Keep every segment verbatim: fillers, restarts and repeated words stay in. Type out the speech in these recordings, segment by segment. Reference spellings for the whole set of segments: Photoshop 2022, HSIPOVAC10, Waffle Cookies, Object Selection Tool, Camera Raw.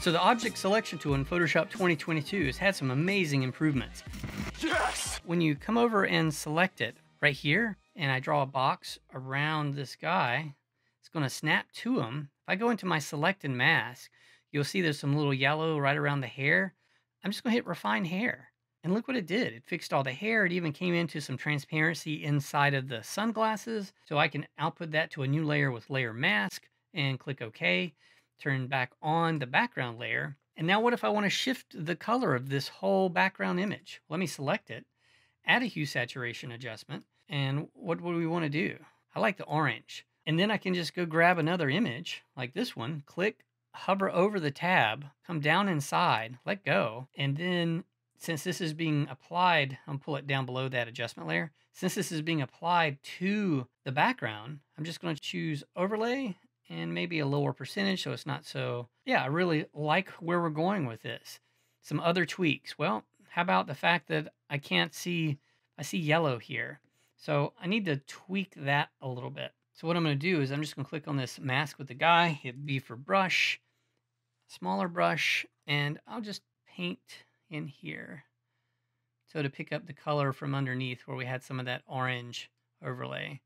So the object selection tool in Photoshop twenty twenty-two has had some amazing improvements. Yes! When you come over and select it right here, and I draw a box around this guy, it's gonna snap to him. If I go into my select and mask, you'll see there's some little yellow right around the hair. I'm just gonna hit refine hair. And look what it did. It fixed all the hair. It even came into some transparency inside of the sunglasses. So I can output that to a new layer with layer mask and click OK. Turn back on the background layer. And now what if I want to shift the color of this whole background image? Let me select it, add a hue saturation adjustment. And what would we want to do? I like the orange. And then I can just go grab another image like this one, click, hover over the tab, come down inside, let go. And then since this is being applied, I'll pull it down below that adjustment layer. Since this is being applied to the background, I'm just going to choose overlay and maybe a lower percentage so it's not so... Yeah, I really like where we're going with this. Some other tweaks. Well, how about the fact that I can't see... I see yellow here. So I need to tweak that a little bit. So what I'm going to do is I'm just going to click on this mask with the guy, hit B for brush, smaller brush, and I'll just paint in here. So to pick up the color from underneath where we had some of that orange overlay,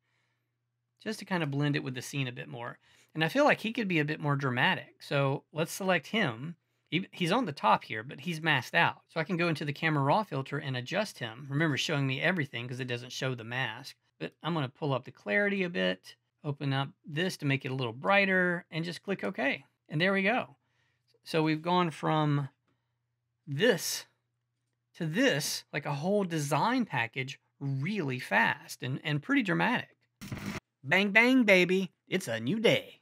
just to kind of blend it with the scene a bit more. And I feel like he could be a bit more dramatic. So let's select him. He's on the top here, but he's masked out. So I can go into the Camera Raw filter and adjust him. Remember, showing me everything because it doesn't show the mask. But I'm going to pull up the clarity a bit, open up this to make it a little brighter, and just click OK. And there we go. So we've gone from this to this, like a whole design package, really fast and, and pretty dramatic. Bang, bang, baby. It's a new day.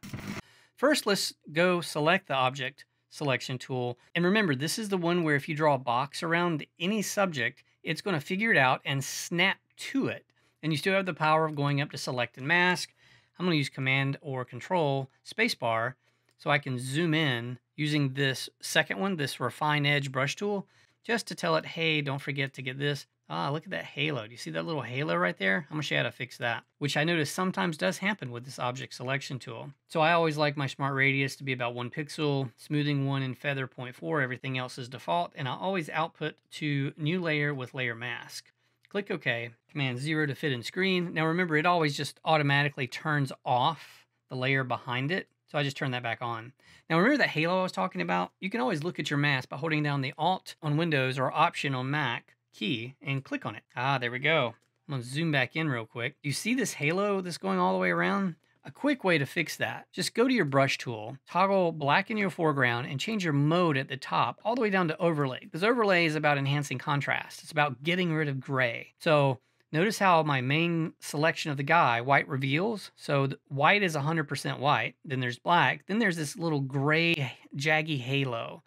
First, let's go select the object selection tool. And remember, this is the one where if you draw a box around any subject, it's going to figure it out and snap to it. And you still have the power of going up to select and mask. I'm going to use command or control spacebar so I can zoom in using this second one, this refine edge brush tool, just to tell it, hey, don't forget to get this. Ah, look at that halo. Do you see that little halo right there? I'm going to show you how to fix that, which I notice sometimes does happen with this object selection tool. So I always like my smart radius to be about one pixel, smoothing one and feather zero point four. Everything else is default. And I always output to new layer with layer mask. Click OK, command zero to fit in screen. Now remember, it always just automatically turns off the layer behind it. So I just turn that back on. Now remember that halo I was talking about? You can always look at your mask by holding down the Alt on Windows or Option on Mac key and click on it. Ah, there we go. I'm gonna zoom back in real quick. You see this halo that's going all the way around? A quick way to fix that, just go to your brush tool, toggle black in your foreground, and change your mode at the top all the way down to overlay. Because overlay is about enhancing contrast. It's about getting rid of gray. So notice how my main selection of the guy, white reveals. So white is one hundred percent white. Then there's black. Then there's this little gray, jaggy halo.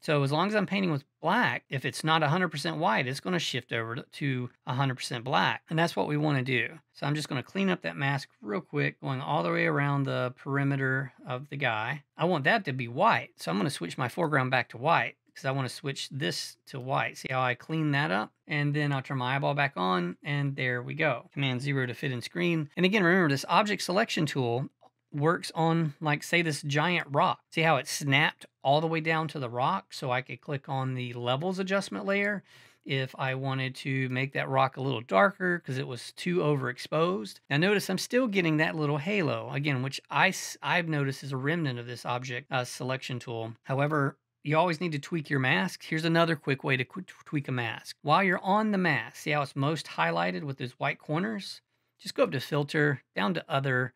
So as long as I'm painting with black, if it's not one hundred percent white, it's going to shift over to one hundred percent black. And that's what we want to do. So I'm just going to clean up that mask real quick, going all the way around the perimeter of the guy. I want that to be white. So I'm going to switch my foreground back to white because I want to switch this to white. See how I clean that up? And then I'll turn my eyeball back on, and there we go. Command zero to fit in screen. And again, remember this object selection tool works on, like, say this giant rock. See how it snapped all the way down to the rock? So I could click on the levels adjustment layer if I wanted to make that rock a little darker because it was too overexposed. Now notice I'm still getting that little halo, again, which I, I've noticed is a remnant of this object uh, selection tool. However, you always need to tweak your mask. Here's another quick way to tweak a mask. While you're on the mask, see how it's most highlighted with those white corners? Just go up to Filter, down to Other,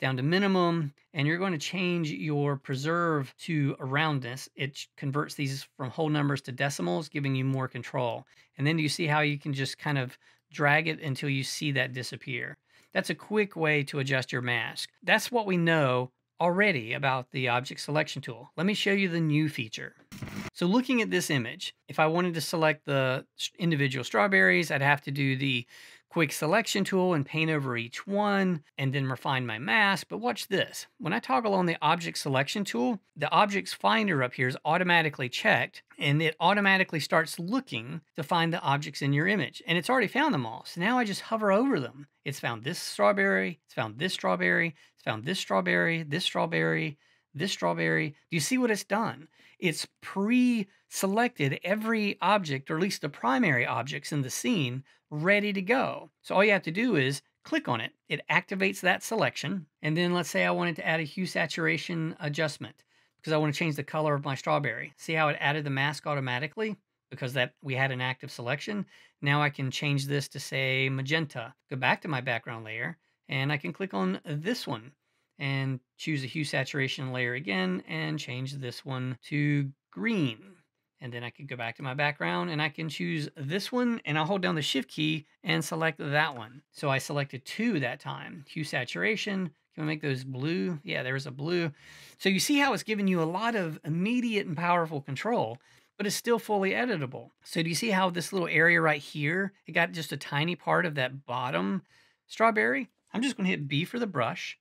down to minimum, and you're going to change your preserve to roundness. It converts these from whole numbers to decimals, giving you more control. And then you see how you can just kind of drag it until you see that disappear. That's a quick way to adjust your mask. That's what we know already about the object selection tool. Let me show you the new feature. So looking at this image, if I wanted to select the individual strawberries, I'd have to do the quick selection tool and paint over each one and then refine my mask. But watch this. When I toggle on the object selection tool, the objects finder up here is automatically checked and it automatically starts looking to find the objects in your image. And it's already found them all. So now I just hover over them. It's found this strawberry, it's found this strawberry, it's found this strawberry, this strawberry, this strawberry. Do you see what it's done? It's pre-selected every object, or at least the primary objects in the scene, ready to go. So all you have to do is click on it. It activates that selection. And then let's say I wanted to add a hue saturation adjustment because I want to change the color of my strawberry. See how it added the mask automatically? Because that we had an active selection. Now I can change this to say magenta. Go back to my background layer and I can click on this one and choose the hue saturation layer again and change this one to green. And then I can go back to my background and I can choose this one and I'll hold down the shift key and select that one. So I selected two that time. Hue saturation, can we make those blue? Yeah, there's a blue. So you see how it's giving you a lot of immediate and powerful control, but it's still fully editable. So do you see how this little area right here, it got just a tiny part of that bottom strawberry? I'm just gonna hit B for the brush.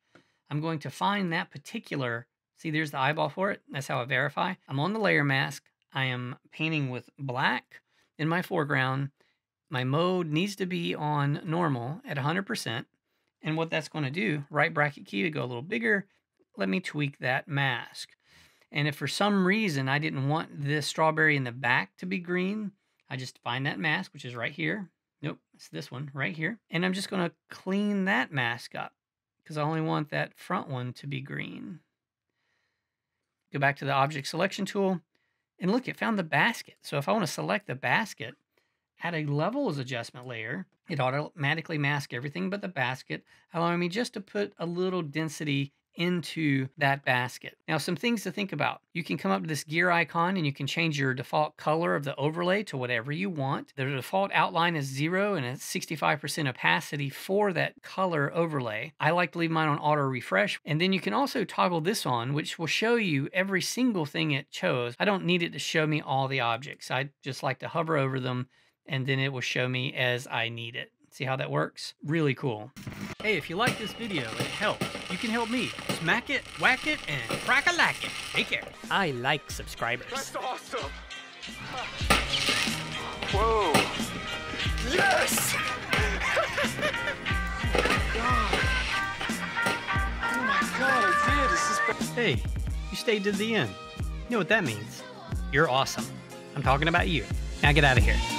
I'm going to find that particular, see there's the eyeball for it, that's how I verify. I'm on the layer mask, I am painting with black in my foreground. My mode needs to be on normal at one hundred percent. And what that's gonna do, right bracket key to go a little bigger, let me tweak that mask. And if for some reason I didn't want this strawberry in the back to be green, I just find that mask, which is right here. Nope, it's this one right here. And I'm just gonna clean that mask up because I only want that front one to be green. Go back to the object selection tool and look, it found the basket. So if I wanna select the basket, add a levels adjustment layer, it automatically masks everything but the basket, allowing me just to put a little density into that basket. Now, some things to think about. You can come up to this gear icon and you can change your default color of the overlay to whatever you want. The default outline is zero and it's sixty-five percent opacity for that color overlay. I like to leave mine on auto refresh. And then you can also toggle this on, which will show you every single thing it chose. I don't need it to show me all the objects. I just like to hover over them and then it will show me as I need it. See how that works? Really cool. Hey, if you like this video and it helped, you can help me. Smack it, whack it, and crack-a-lack it. Take care. I like subscribers. That's awesome. Whoa. Yes! Oh my God, I did. This is... Hey, you stayed to the end. You know what that means. You're awesome. I'm talking about you. Now get out of here.